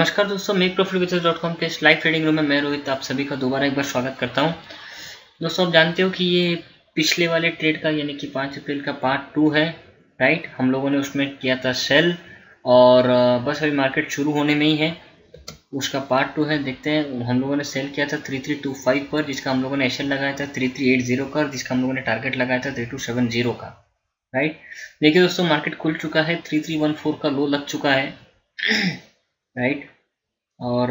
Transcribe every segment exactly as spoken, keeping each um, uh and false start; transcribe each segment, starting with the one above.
नमस्कार दोस्तों, make profit with us dot com के इस लाइव ट्रेडिंग रूम में मैं रोहित आप सभी का दोबारा एक बार स्वागत करता हूं। दोस्तों, आप जानते हो कि ये पिछले वाले ट्रेड का यानी कि पाँच अप्रैल का पार्ट टू है, राइट। हम लोगों ने उसमें किया था सेल और बस अभी मार्केट शुरू होने में ही है, उसका पार्ट टू है। देखते हैं, हम लोगों ने सेल किया था थ्री थ्री टू फाइव पर, जिसका हम लोगों ने एस एल लगाया था थ्री थ्री एट जीरो का, जिसका हम लोगों ने टारगेट लगाया था थ्री टू सेवन जीरो का, राइट। देखिए दोस्तों, मार्केट खुल चुका है, थ्री थ्री वन फोर का लो लग चुका है, राइट। और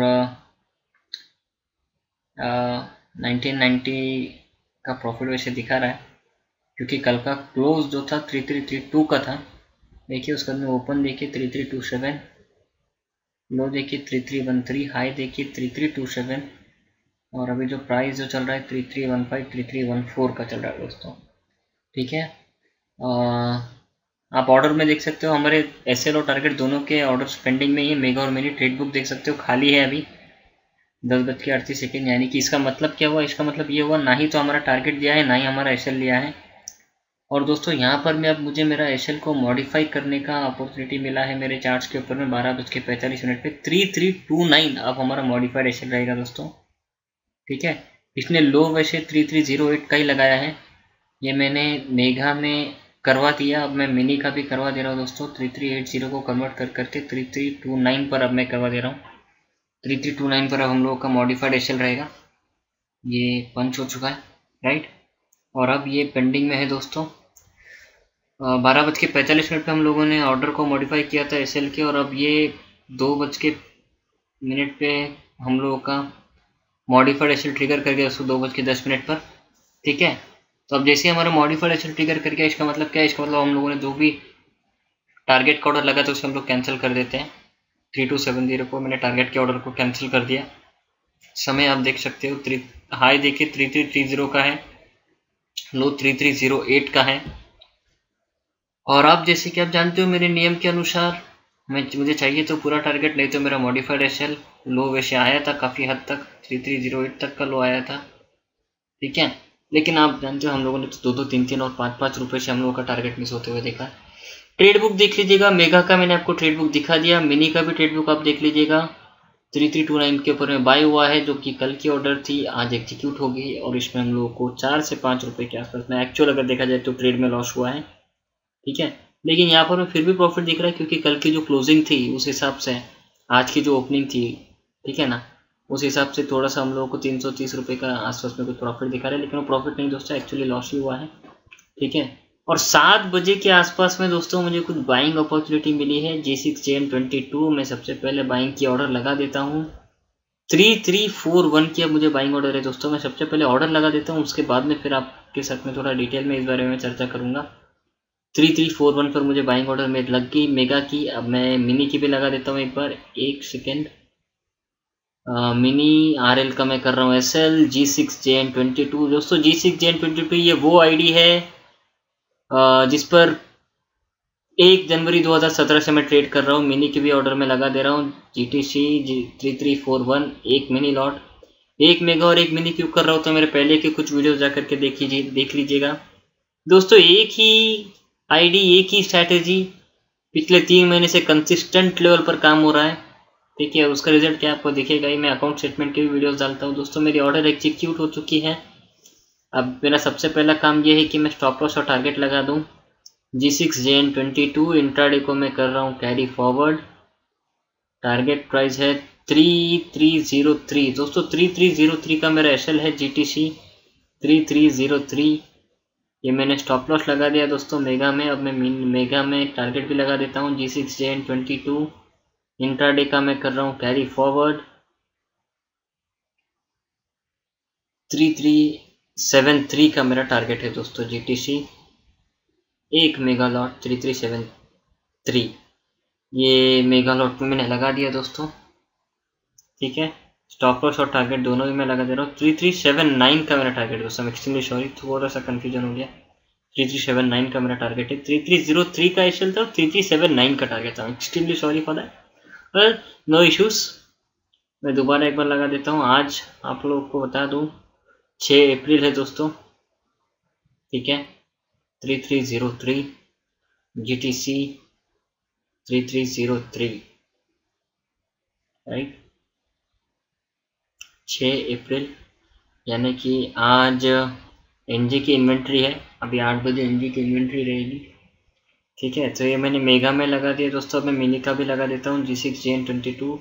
नाइनटीन नाइन्टी का प्रॉफिट वैसे दिखा रहा है, क्योंकि कल का क्लोज जो था थ्री थ्री थ्री टू का था। देखिए उसका में ओपन देखिए three three to seven, low देखिए three three one three, high देखिए थ्री थ्री टू सेवन, और अभी जो प्राइस जो चल रहा है three three one five three three one four का चल रहा है दोस्तों, ठीक है। आ, आप ऑर्डर में देख सकते हो हमारे एस एल और टारगेट दोनों के ऑर्डर्स पेंडिंग में ही है। मेगा और मेरी ट्रेड बुक देख सकते हो खाली है अभी दस बज के अड़तीस सेकेंड, यानी कि इसका मतलब क्या हुआ, इसका मतलब ये हुआ ना ही तो हमारा टारगेट दिया है, ना ही हमारा एस एल लिया है। और दोस्तों यहाँ पर मैं अब मुझे मेरा एस एल को मॉडिफाई करने का अपॉर्चुनिटी मिला है मेरे चार्ट्स के ऊपर में बारह बज के पैंतालीस मिनट पर थ्री थ्री टू नाइन अब हमारा मॉडिफाइड एस एल रहेगा दोस्तों, ठीक है। इसने लो वैसे थ्री थ्री जीरो एट का ही लगाया है, ये मैंने मेघा में करवा दिया, अब मैं मिनी का भी करवा दे रहा हूँ दोस्तों। थ्री थ्री एट जीरो को कन्वर्ट कर करके थ्री थ्री टू नाइन पर अब मैं करवा दे रहा हूँ, थ्री थ्री टू नाइन पर अब हम लोगों का मॉडिफाइड एस एल रहेगा। ये पंच हो चुका है, राइट, और अब ये पेंडिंग में है दोस्तों। बारह बज के पैंतालीस मिनट पर हम लोगों ने ऑर्डर को मॉडिफाई किया था एस एल के, और अब ये दो बज के मिनट पर हम लोगों का मॉडिफाइड एस एल ट्रिगर कर गया दोस्तों, दो बज के दस मिनट पर, ठीक है। तो अब जैसे हमारा मॉडिफाइड एस एल ट्रिगर कर गया, इसका मतलब क्या है, इसका मतलब हम लोगों ने जो भी टारगेट का ऑर्डर लगा था उसे हम लोग कैंसिल कर देते हैं। थ्री टू सेवन जीरो को मैंने टारगेट के ऑर्डर को कैंसिल कर दिया। समय आप देख सकते हो, थ्री हाई देखिए थ्री थ्री थ्री जीरो का है, low three three zero eight का है। और आप जैसे कि आप जानते हो मेरे नियम के अनुसार मैं मुझे चाहिए तो पूरा टारगेट, नहीं तो मेरा मॉडिफाइड एस एल लो वैसे आया था काफ़ी हद तक, थ्री थ्री जीरो एट तक का लो आया था, ठीक है। लेकिन आप जानते हो हम लोगों ने तो दो दो तीन तीन और पाँच पाँच रुपए से हम लोगों का टारगेट मिस होते हुए देखा। ट्रेड बुक देख लीजिएगा, मेगा का मैंने आपको ट्रेड बुक दिखा दिया, मिनी का भी ट्रेड बुक आप देख लीजिएगा। थ्री थ्री टू नाइन के ऊपर में बाय हुआ है, जो कि कल की ऑर्डर थी, आज एग्जीक्यूट हो गई, और इसमें हम लोगों को चार से पाँच रुपये के आसपास में एक्चुअल अगर देखा जाए तो ट्रेड में लॉस हुआ है, ठीक है। लेकिन यहाँ पर फिर भी प्रॉफिट दिख रहा है, क्योंकि कल की जो क्लोजिंग थी उस हिसाब से आज की जो ओपनिंग थी, ठीक है ना, उस हिसाब से थोड़ा सा हम लोगों को तीन सौ तीस रुपये का आसपास में कुछ प्रॉफिट दिखा रहा है, लेकिन वो प्रॉफिट नहीं दोस्तों, एक्चुअली लॉस ही हुआ है, ठीक है। और सात बजे के आसपास में दोस्तों मुझे कुछ बाइंग अपॉर्चुनिटी मिली है G six J twenty two. मैं सबसे पहले बाइंग की ऑर्डर लगा देता हूँ, थ्री थ्री फोर वन की अब मुझे बाइंग ऑर्डर है दोस्तों। मैं सबसे पहले ऑर्डर लगा देता हूँ, उसके बाद में फिर आपके साथ में थोड़ा डिटेल में इस बारे में चर्चा करूँगा। थ्री थ्री फोर वन पर मुझे बाइंग ऑर्डर में लग गई मेगा की, अब मैं मिनी की भी लगा देता हूँ एक बार, एक सेकेंड। मिनी आर एल का मैं कर रहा हूँ S L, G six J N twenty two दोस्तों। G six J N twenty two ये वो आईडी है uh, जिस पर एक जनवरी दो हज़ार सत्रह से मैं ट्रेड कर रहा हूँ। मिनी के भी ऑर्डर में लगा दे रहा हूँ, G T C G three three four one, एक मिनी लॉट, एक मेगा और एक मिनी क्यूब कर रहा हूँ, तो मेरे पहले के कुछ वीडियो जा करके देख लीजिए देख लीजिएगा दोस्तों। एक ही आईडी, एक ही स्ट्रैटेजी पिछले तीन महीने से कंसिस्टेंट लेवल पर काम हो रहा है, ठीक है। उसका रिजल्ट क्या आपको दिखेगा ही, मैं अकाउंट स्टेटमेंट के भी वीडियोस डालता हूँ दोस्तों। मेरी ऑर्डर एग्जीक्यूट हो चुकी है, अब मेरा सबसे पहला काम ये है कि मैं स्टॉप लॉस और टारगेट लगा दूँ। G six J N twenty two intraday को मैं कर रहा हूँ कैरी फॉरवर्ड, टारगेट प्राइस है थ्री थ्री जीरो थ्री दोस्तों। थ्री थ्री जीरो थ्री का मेरा एस एल है, G T C three three zero three, ये मैंने स्टॉप लॉस लगा दिया दोस्तों मेगा में। अब मैं मेगा में टारगेट भी लगा देता हूँ, G six J N twenty two intraday का मैं कर रहा हूँ carry forward three three seven three का मेरा टारगेट है दोस्तों, जीटीसी, एक mega lot three three seven three, ये मेगा लॉट में मैंने लगा दिया दोस्तों, ठीक है। स्टॉप लॉस और टारगेट दोनों ही मैं लगा दे रहा हूँ। थ्री थ्री सेवन नाइन का मेरा टारगेट दोस्तों, एक्सट्रीमली सॉरी थोड़ा सा कन्फ्यूजन हो गया, थ्री थ्री सेवन नाइन का मेरा टारगेट है। थ्री थ्री जीरो थ्री का एस एल था, थ्री थ्री सेवन नाइन का टारगेट था, एक्सट्रीमली सॉरी फॉर दैट, पर नो इश्यूज। मैं दोबारा एक बार लगा देता हूँ। आज आप लोगों को बता दूँ छः अप्रैल है दोस्तों, ठीक है। Three three zero three G T C three three zero three right, छह अप्रैल यानी कि आज एनजी की इन्वेंट्री है, अभी आठ बजे एनजी की इन्वेंट्री रहेगी, ठीक है। तो ये मैंने मेगा में लगा दिया दोस्तों, मैं मिनी का भी लगा देता हूँ, G six J twenty two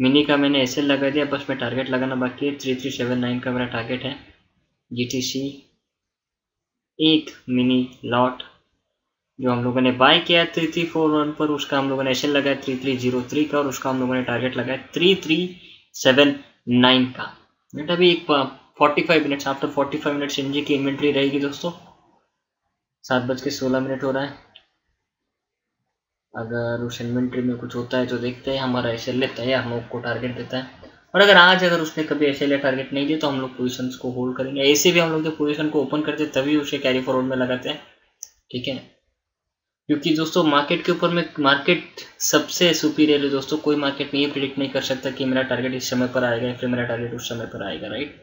mini का मैंने ऐसे लगा दिया, बस मैं टारगेट लगाना बाकी है, थ्री थ्री सेवन नाइन का मेरा टारगेट है। जी टी सी एक मिनी लॉट जो हम लोगों ने बाय किया थ्री थ्री फोर वन पर, उसका हम लोगों ने ऐसे लगाया थ्री थ्री जीरो थ्री का, और उसका हम लोगों ने टारगेट लगाया थ्री थ्री सेवन नाइन का। बेटा अभी एक forty five minutes after forty five minutes NG की इन्वेंट्री रहेगी दोस्तों। सात बज के सोलह मिनट हो रहा है, अगर उस इन्वेंट्री में कुछ होता है तो देखते हैं। हमारा एस एल ए तैयार हम लोग को टारगेट देता है, और अगर आज अगर उसने कभी एस एल ए टारगेट नहीं दिया तो हम लोग पोजिशन को होल्ड करेंगे। ऐसे भी हम लोग जब पोजिशन को ओपन करते तभी उसे कैरी फॉरवर्ड में लगाते हैं, ठीक है, क्योंकि दोस्तों मार्केट के ऊपर में मार्केट सबसे सुपीरियर है दोस्तों। कोई मार्केट में ये प्रिडिक्ट नहीं कर सकता कि मेरा टारगेट इस समय पर आएगा या फिर मेरा टारगेट उस समय पर आएगा, राइट।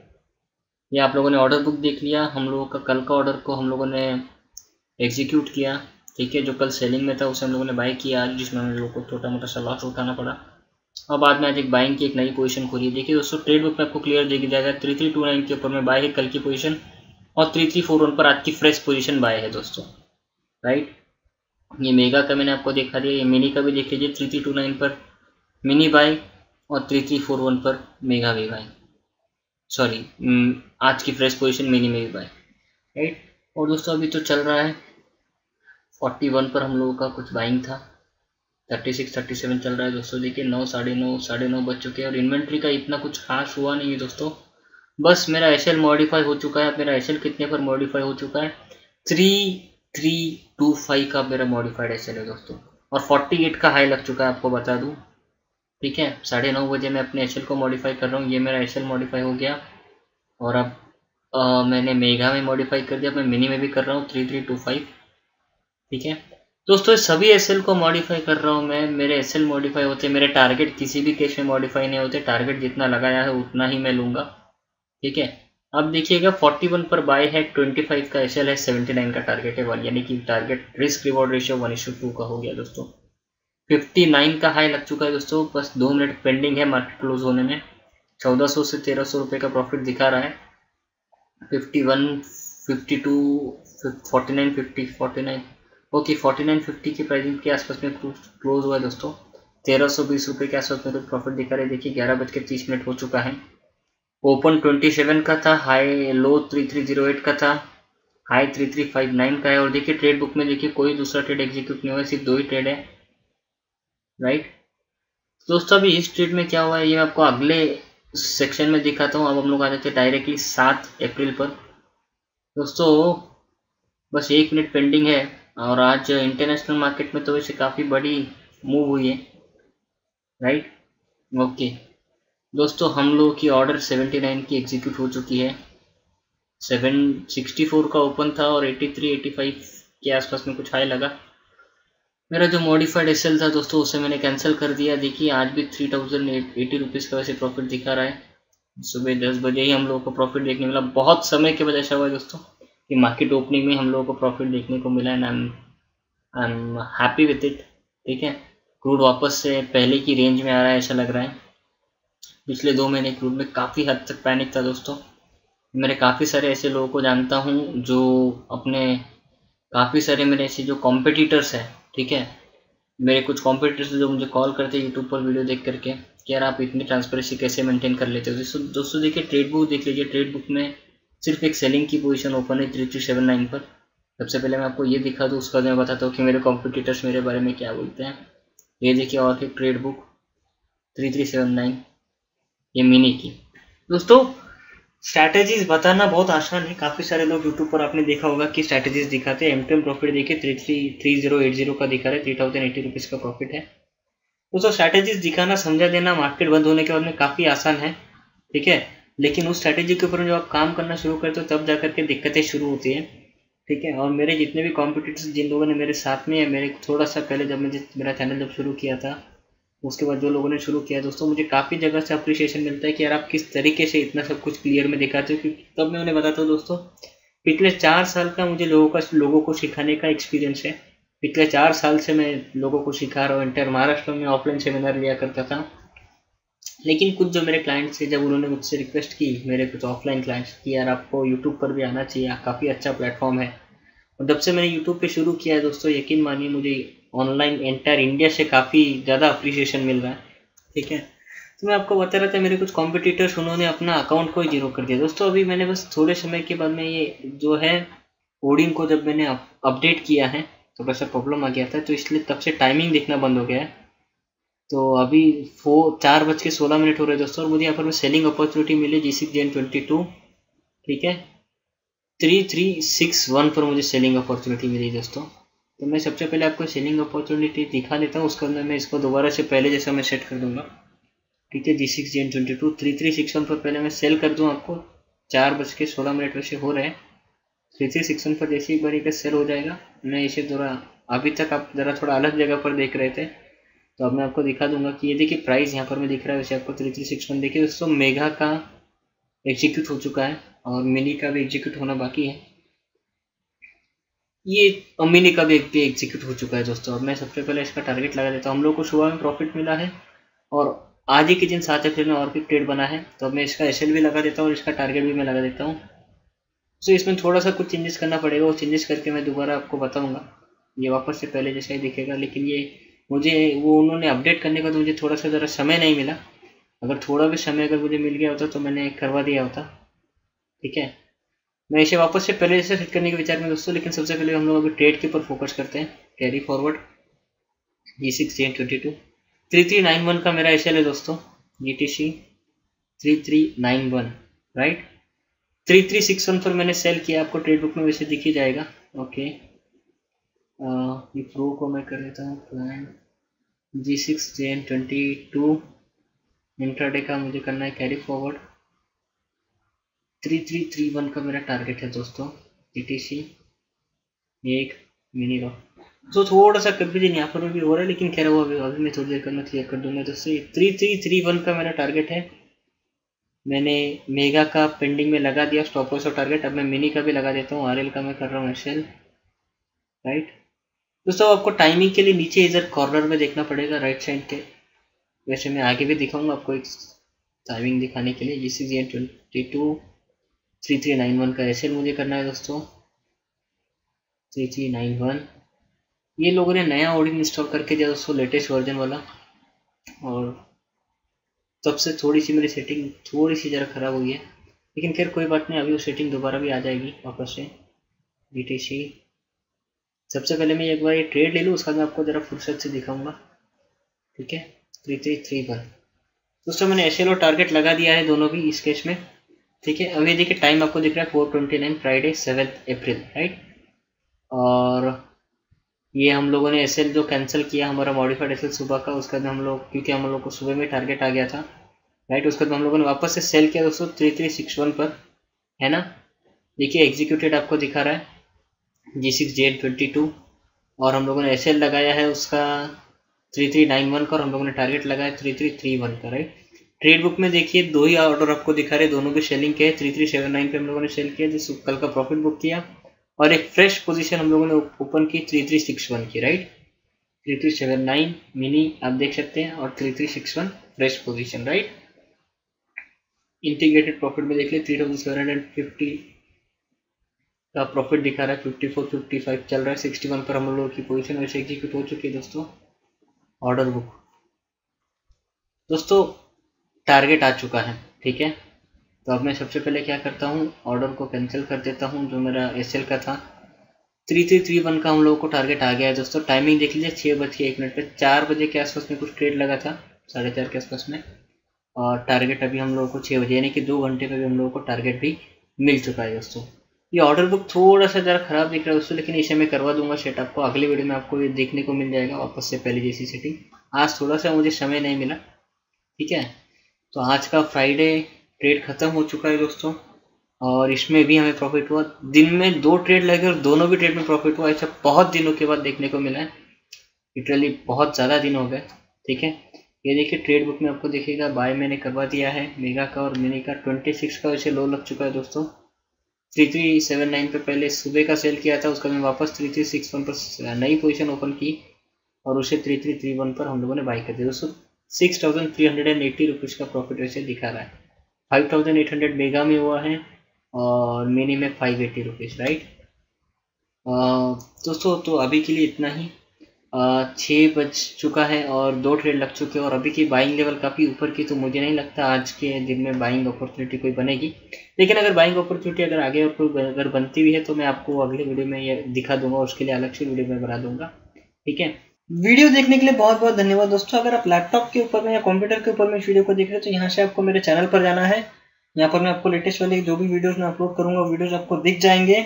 ये आप लोगों ने ऑर्डर बुक देख लिया, हम लोगों का कल का ऑर्डर को हम लोगों ने एग्जीक्यूट किया, ठीक है। जो कल सेलिंग में था उसे हम लोगों ने बाय किया आज, जिसमें हम लोगों को छोटा मोटा सा लॉस उठाना पड़ा, और बाद में आज एक बाइंग की एक नई पोजीशन खोली। देखिए दोस्तों ट्रेड बुक में आपको क्लियर देखी जाएगा, थ्री थ्री टू नाइन के ऊपर में बाय है कल की पोजीशन, और थ्री थ्री फोर वन पर आज की फ्रेश पोजीशन बाय है दोस्तों, राइट। ये मेगा का मैंने आपको देखा दिया, ये मिनी का भी देख लीजिए, थ्री थ्री टू नाइन पर मिनी बाय और थ्री थ्री फोर वन पर मेगा भी बाय, सॉरी आज की फ्रेश पोजीशन मिनी में भी बाय, राइट। और दोस्तों अभी तो चल रहा है, फोर्टी वन पर हम लोगों का कुछ बाइंग था, थर्टी सिक्स थर्टी सेवन चल रहा है दोस्तों। देखिए नौ साढ़े नौ साढ़े नौ बज चुके हैं, और इन्वेंट्री का इतना कुछ खास हुआ नहीं है दोस्तों, बस मेरा एस एल मॉडिफाई हो चुका है। मेरा एस एल कितने पर मॉडिफाई हो चुका है, थ्री थ्री टू फाइव का मेरा मॉडिफाइड एस एल है दोस्तों, और फोर्टी एट का हाई लग चुका है आपको बता दूं, ठीक है। साढ़े नौ बजे मैं अपने एस एल को मॉडिफाई कर रहा हूँ, ये मेरा एस एल मॉडिफाई हो गया, और अब आ, मैंने मेगा में मॉडिफाई कर दिया, मैं मिनी में भी कर रहा हूँ थ्री थ्री टू फाइव, ठीक है दोस्तों। सभी एस एल को मॉडिफाई कर रहा हूँ मैं, मेरे एस एल मॉडिफाई होते, मेरे टारगेट किसी भी केस में मॉडिफाई नहीं होते, टारगेट जितना लगाया है उतना ही मैं लूँगा, ठीक है। अब देखिएगा फोर्टी वन पर बाय है, ट्वेंटी फाइव का एस एल है, सेवेंटी नाइन का टारगेट है वन, यानी कि target risk reward ratio one is to two का हो गया दोस्तों। फिफ्टी नाइन का हाई लग चुका है दोस्तों, बस दो मिनट पेंडिंग है मार्केट क्लोज होने में, चौदह सौ से तेरह सौ रुपये का प्रॉफिट दिखा रहा है। Fifty one, fifty two, forty nine, fifty, forty nine okay forty nine fifty के प्राइसिंग के आसपास में क्लोज हुआ है दोस्तों, तेरह सौ बीस रुपये के आसपास में कुछ प्रॉफिट दिखा रहे। देखिए ग्यारह बज के तीस मिनट हो चुका है, ओपन ट्वेंटी सेवन का था, high low thirty three zero eight का था, high thirty three fifty nine का है। और देखिए ट्रेड बुक में देखिए कोई दूसरा ट्रेड एग्जीक्यूट नहीं हुआ है, सिर्फ दो ही ट्रेड है, राइट दोस्तों। अभी इस ट्रेड में क्या हुआ है ये आपको अगले सेक्शन में दिखाता हूँ। अब हम लोग आ जाते हैं डायरेक्टली सात अप्रैल पर दोस्तों, बस एक मिनट पेंडिंग है, और आज इंटरनेशनल मार्केट में तो वैसे काफ़ी बड़ी मूव हुई है, राइट ओके दोस्तों। हम लोगों की ऑर्डर सेवेंटी नाइन की एग्जीक्यूट हो चुकी है, सेवन सिक्सटी फोर का ओपन था, और एटी थ्री एटी फाइव के आसपास में कुछ हाई लगा। मेरा जो मॉडिफाइड एसएल था दोस्तों उसे मैंने कैंसिल कर दिया। देखिए आज भी थ्री थाउजेंड एटी रुपीज़ का वैसे प्रॉफिट दिखा रहा है, सुबह दस बजे ही हम लोगों को प्रॉफिट देखने मिला। बहुत समय के बाद ऐसा हुआ है दोस्तों कि मार्केट ओपनिंग में हम लोगों को प्रॉफिट देखने को मिला, and I am I am happy with it, ठीक है। क्रूड वापस से पहले की रेंज में आ रहा है ऐसा लग रहा है, पिछले दो महीने क्रूड में काफ़ी हद तक पैनिक था दोस्तों। मेरे काफ़ी सारे ऐसे लोगों को जानता हूँ जो अपने काफ़ी सारे मेरे ऐसे जो कॉम्पिटिटर्स हैं, ठीक है, मेरे कुछ कॉम्पिटिटर्स जो मुझे कॉल करते हैं यूट्यूब पर वीडियो देख करके कि यार आप इतनी ट्रांसपेरेंसी कैसे मेंटेन कर लेते हो। दोस्तों दोस्तों देखिए ट्रेड बुक देख लीजिए, ट्रेड बुक में सिर्फ एक सेलिंग की पोजीशन ओपन है थ्री थ्री सेवन नाइन पर। सबसे पहले मैं आपको ये दिखा दूँ, उसका मैं बताता हूँ कि मेरे कॉम्पिटिटर्स मेरे बारे में क्या बोलते हैं। ये देखिए और फिर trade book three three seven nine ये मिनी की। दोस्तों स्ट्रैटेजीज बताना बहुत आसान है, काफ़ी सारे लोग यूट्यूब पर आपने देखा होगा कि स्ट्रैटेजीज दिखाते हैं। एम टू एम प्रॉफिट देखिए three three three zero eight zero का दिखा रहा है, थ्री थाउजेंड एटी रुपीज़ का प्रॉफिट है। दोस्तों स्ट्रैटेजीज दिखाना समझा देना मार्केट बंद होने के बाद में काफ़ी आसान है, ठीक है, लेकिन उस स्ट्रैटेजी के ऊपर जब आप काम करना शुरू करते हो तब जा करके दिक्कतें शुरू होती हैं, ठीक है। और मेरे जितने भी कॉम्पिटिटर्स जिन लोगों ने मेरे साथ में या मेरे थोड़ा सा पहले जब मुझे मेरा चैनल जब शुरू किया था उसके बाद जो लोगों ने शुरू किया दोस्तों, मुझे काफ़ी जगह से अप्रिशिएशन मिलता है कि यार आप किस तरीके से इतना सब कुछ क्लियर में दिखाते हो। क्योंकि तब मैं उन्हें बताता हूँ दोस्तों पिछले चार साल का मुझे लोगों का लोगों को सिखाने का एक्सपीरियंस है। पिछले चार साल से मैं लोगों को सिखा रहा हूँ, इंटर महाराष्ट्र में ऑफलाइन सेमिनार लिया करता था, लेकिन कुछ जो मेरे क्लाइंट्स थे, जब उन्होंने मुझसे रिक्वेस्ट की, मेरे कुछ ऑफलाइन क्लाइंट्स की, यार आपको यूट्यूब पर भी आना चाहिए, काफ़ी अच्छा प्लेटफॉर्म है। और जब से मैंने यूट्यूब पे शुरू किया है दोस्तों, यकीन मानिए मुझे ऑनलाइन एंटायर इंडिया से काफ़ी ज़्यादा अप्रिसिएशन मिल रहा है। ठीक है, तो मैं आपको बता रहा था मेरे कुछ कॉम्पिटिटर्स उन्होंने अपना अकाउंट को ही जीरो कर दिया दोस्तों। अभी मैंने बस थोड़े समय के बाद में ये जो है कोडिंग को जब मैंने अपडेट किया है तो वैसा प्रॉब्लम आ गया था, तो इसलिए तब से टाइमिंग देखना बंद हो गया है। तो अभी फो चार बज के सोलह मिनट हो रहे दोस्तों, और मुझे यहाँ पर सेलिंग अपॉर्चुनिटी मिली G six J twenty two. ठीक है, थ्री थ्री सिक्स वन पर मुझे सेलिंग अपॉर्चुनिटी मिली दोस्तों। तो मैं सबसे पहले आपको सेलिंग अपॉर्चुनिटी दिखा देता हूँ, उसके अंदर मैं इसको दोबारा से पहले जैसा मैं सेट कर दूँगा। ठीक है, G six J twenty two three three six one पर पहले मैं सेल कर दूँ आपको। चार बज के सोलह मिनट वैसे हो रहे हैं। थ्री थ्री सिक्स वन पर जैसे एक बार एक सेल हो जाएगा। मैं इसे थोड़ा अभी तक आप ज़रा थोड़ा अलग जगह पर देख रहे थे, तो अब मैं आपको दिखा दूंगा कि ये देखिए प्राइस यहाँ पर मैं दिख रहा है वैसे आपको थ्री थ्री सिक्स वन। देखिए दोस्तों, मेगा का एग्जीक्यूट हो चुका है और मिनी का भी एग्जीक्यूट होना बाकी है। ये और मिनी का भी एग्जीक्यूट हो चुका है दोस्तों। अब मैं सबसे पहले इसका टारगेट लगा देता हूँ। हम लोग को सुबह में प्रॉफिट मिला है और आज ही के दिन सात अप्रैल में और भी ट्रेड बना है, तो अब मैं इसका एस एल भी लगा देता हूँ और इसका टारगेट भी मैं लगा देता हूँ। तो इसमें थोड़ा सा कुछ चेंजेस करना पड़ेगा, वो चेंजेस करके मैं दोबारा आपको बताऊँगा। ये वापस से पहले जैसा ही दिखेगा, लेकिन ये मुझे वो उन्होंने अपडेट करने का तो मुझे थोड़ा सा ज़रा समय नहीं मिला। अगर थोड़ा भी समय अगर मुझे मिल गया होता तो मैंने करवा दिया होता। ठीक है, मैं इसे वापस से पहले जैसे सेट करने के विचार में दोस्तों, लेकिन सबसे पहले हम लोग अभी ट्रेड के ऊपर फोकस करते हैं। Carry forward G six J twenty two three three nine one का मेरा एस एल है दोस्तों, G T C three three nine one. Right, three three six one पर मैंने सेल किया, आपको ट्रेड बुक में वैसे दिख ही जाएगा। ओके, ये प्रो को मैं कर लेता हूँ plan. G six J N twenty two intraday का मुझे करना है carry forward. Three three three one का मेरा टारगेट है दोस्तों, जी टी सी एक मिनी लॉ। तो थोड़ा सा कंफ्यूजन यहाँ पर भी हो रहा है, लेकिन कह रहा हूँ अभी अभी मैं थोड़ी देर कर मैं क्लियर कर दूंगा दोस्तों। थ्री थ्री थ्री वन का मेरा टारगेट है। मैंने मेगा का पेंडिंग में लगा दिया स्टॉप लॉस और टारगेट। अब मैं मिनी का भी लगा देता हूँ, आर एल का मैं कर रहा हूँ एस एल। राइट दोस्तों, आपको टाइमिंग के लिए नीचे इधर कॉर्नर में देखना पड़ेगा राइट साइड के। वैसे मैं आगे भी दिखाऊंगा आपको एक टाइमिंग दिखाने के लिए। G six J twenty two three three nine one का एसएल मुझे करना है दोस्तों, थ्री थ्री नाइन वन। ये लोगों ने नया ऑडिंग इंस्टॉल करके दिया दोस्तों, लेटेस्ट वर्जन वाला, और तब से थोड़ी सी मेरी सेटिंग थोड़ी सी ज़रा ख़राब हुई है, लेकिन खैर कोई बात नहीं, अभी वो सेटिंग दोबारा भी आ जाएगी वापस से। बी टी सी सबसे पहले मैं एक बार ये ट्रेड ले लूँ, उसके बाद मैं आपको ज़रा फुर्सत से दिखाऊंगा। ठीक है, थ्री थ्री थ्री वन दोस्तों, मैंने एस एल और टारगेट लगा दिया है दोनों भी इस केस में। ठीक है, अभी देखिए टाइम आपको दिख रहा है four twenty nine, Friday seventh April. Right, और ये हम लोगों ने एस एल जो कैंसिल किया हमारा मॉडिफाइड एस एल सुबह का, उसके बाद हम लोग क्योंकि हम लोग को सुबह में टारगेट आ गया था। राइट, उसके बाद हम लोगों ने वापस से सेल किया दोस्तों थ्री थ्री सिक्स वन पर, है ना। देखिए एग्जीक्यूटेड आपको दिखा रहा है G six J twenty two, और हम लोगों ने एस एल लगाया है उसका थ्री थ्री नाइन वन का, और हम लोगों ने टारगेट लगाया थ्री थ्री थ्री वन का। राइट, ट्रेड बुक में देखिए दो ही ऑर्डर आपको दिखा रहे, दोनों भी सेलिंग के हैं। थ्री थ्री सेवन नाइन पे हम लोगों ने सेल किया जिस कल का प्रॉफिट बुक किया, और एक फ्रेश पोजीशन हम लोगों ने ओपन की थ्री थ्री सिक्स वन की। Right, three three seven nine mini आप देख सकते हैं, और three three six one fresh position. Right, integrated profit में देख लिया three thousand seven hundred fifty का प्रॉफिट दिखा रहा है, फिफ्टी फोर फिफ्टी फाइव चल रहा है। सिक्सटी वन पर हम लोगों की पोजीशन वैसे एग्जीक्यूट हो चुकी है दोस्तों। ऑर्डर बुक दोस्तों, टारगेट आ चुका है। ठीक है, तो अब मैं सबसे पहले क्या करता हूँ, ऑर्डर को कैंसिल कर देता हूँ जो मेरा एस एल का था। थ्री थ्री थ्री वन का हम लोगों को टारगेट आ गया है दोस्तों। टाइमिंग देख लीजिए छः बज के एक मिनट पर, चार बजे के आसपास में कुछ ट्रेड लगा था, साढ़े चार के आसपास में, और टारगेट अभी हम लोगों को छः बजे यानी कि दो घंटे पर भी हम लोगों को टारगेट भी मिल चुका है दोस्तों। ये ऑर्डर बुक थोड़ा सा ज़रा ख़राब दिख रहा है दोस्तों, लेकिन इसे मैं करवा दूंगा सेट आपको। अगली वीडियो में आपको ये देखने को मिल जाएगा वापस से पहले जैसी सेटिंग। आज थोड़ा सा मुझे समय नहीं मिला। ठीक है, तो आज का फ्राइडे ट्रेड ख़त्म हो चुका है दोस्तों, और इसमें भी हमें प्रॉफिट हुआ। दिन में दो ट्रेड लगे और दोनों भी ट्रेड में प्रॉफिट हुआ, ऐसा बहुत दिनों के बाद देखने को मिला है। लिटरली बहुत ज़्यादा दिन हो गए। ठीक है, ये देखिए ट्रेड बुक में आपको देखिएगा बाय मैंने करवा दिया है मेगा का और मिनी का। ट्वेंटी सिक्स का वैसे लो लग चुका है दोस्तों। थ्री थ्री सेवन नाइन पर पहले सुबह का सेल किया था, उसका मैं वापस थ्री थ्री सिक्स वन पर नई पोजीशन ओपन की और उसे थ्री थ्री थ्री वन पर हम लोगों ने बाई कर दिया दोस्तों। Six thousand three hundred and eighty rupees का प्रॉफिट वैसे दिखा रहा है। Five thousand eight hundred mega में हुआ है और मिनी में फाइव एट्टी रुपीज़ राइट। दोस्तों तो अभी के लिए इतना ही। छः बज चुका है और दो ट्रेड लग चुके हैं और अभी की बाइंग लेवल काफ़ी ऊपर की, तो मुझे नहीं लगता आज के दिन में बाइंग अपॉर्चुनिटी कोई बनेगी। लेकिन अगर बाइंग अपॉर्चुनिटी अगर आगे अगर बनती भी है तो मैं आपको अगले वीडियो में ये दिखा दूंगा, उसके लिए अलग से वीडियो में बना दूंगा। ठीक है, वीडियो देखने के लिए बहुत बहुत धन्यवाद दोस्तों। अगर आप लैपटॉप के ऊपर में या कंप्यूटर के ऊपर में इस वीडियो को देख रहे हो तो यहाँ से आपको मेरे चैनल पर जाना है। यहाँ पर मैं आपको लेटेस्ट वाले जो भी वीडियोस मैं अपलोड करूँगा वीडियोस आपको दिख जाएंगे।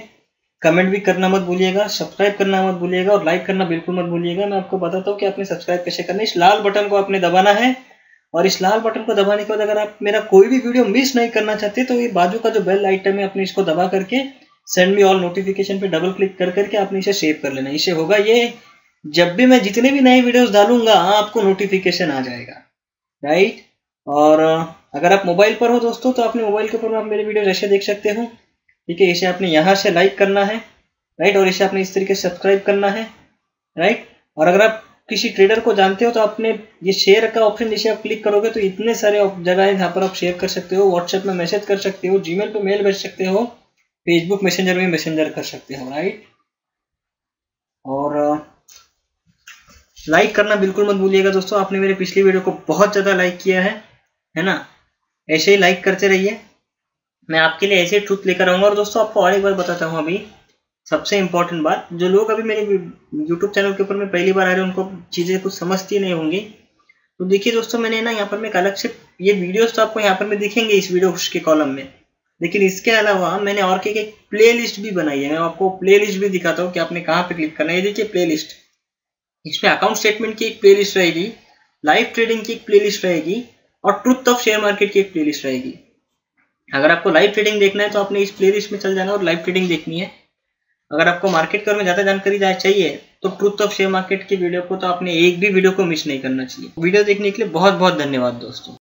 कमेंट भी करना मत भूलिएगा, सब्सक्राइब करना मत भूलिएगा और लाइक करना बिल्कुल मत भूलिएगा। मैं आपको बताता हूँ कि आपने सब्सक्राइब कैसे करना है। इस लाल बटन को आपने दबाना है और इस लाल बटन को दबाने के बाद अगर आप मेरा कोई भी वीडियो मिस नहीं करना चाहते तो ये बाजू का जो बेल आइटम है आपने इसको दबा करके सेंड मी ऑल नोटिफिकेशन पे डबल क्लिक कर करके आपने इसे सेव कर लेना। इसे होगा ये, जब भी मैं जितने भी नए वीडियोस डालूंगा आपको नोटिफिकेशन आ जाएगा राइट। और अगर आप मोबाइल पर हो दोस्तों तो अपने मोबाइल के ऊपर आप मेरे वीडियोस ऐसे देख सकते हो। ठीक है, इसे आपने यहाँ से लाइक करना है राइट और इसे आपने इस तरीके से सब्सक्राइब करना है राइट। और अगर आप किसी ट्रेडर को जानते हो तो आपने ये शेयर का ऑप्शन जिसे आप क्लिक करोगे तो इतने सारे जगह है जहाँ पर आप शेयर कर सकते हो, व्हाट्सएप में मैसेज कर सकते हो, जीमेल पे मेल भेज सकते हो, फेसबुक मैसेंजर में मैसेंजर कर सकते हो राइट। और लाइक करना बिल्कुल मत भूलिएगा दोस्तों, आपने मेरे पिछली वीडियो को बहुत ज़्यादा लाइक किया है है ना। ऐसे ही लाइक करते रहिए, मैं आपके लिए ऐसे ट्रूथ लेकर आऊँगा। और दोस्तों आपको और एक बार बताता हूँ, अभी सबसे इम्पोर्टेंट बात, जो लोग अभी मेरे यूट्यूब चैनल के ऊपर में पहली बार आ रहे हैं उनको चीज़ें कुछ समझती नहीं होंगी। तो देखिए दोस्तों, मैंने ना यहाँ पर मैं अलग से ये वीडियोस तो आपको यहाँ पर में दिखेंगे इस वीडियो के कॉलम में, लेकिन इसके अलावा मैंने और के एक प्ले लिस्ट भी बनाई है। मैं आपको प्ले लिस्ट भी दिखाता हूँ कि आपने कहाँ पर क्लिक करना है। देखिए प्ले लिस्ट, इसमें अकाउंट स्टेटमेंट की एक प्ले लिस्ट रहेगी, लाइव ट्रेडिंग की एक प्ले लिस्ट रहेगी और ट्रूथ ऑफ शेयर मार्केट की एक प्ले लिस्ट रहेगी। अगर आपको लाइव ट्रेडिंग देखना है तो आपने इस प्ले लिस्ट में चल जाना और लाइव ट्रेडिंग देखनी है। अगर आपको मार्केट के बारे में ज़्यादा जानकारी चाहिए तो ट्रूथ ऑफ शेयर मार्केट की वीडियो को तो आपने एक भी वीडियो को मिस नहीं करना चाहिए। वीडियो देखने के लिए बहुत बहुत धन्यवाद दोस्तों।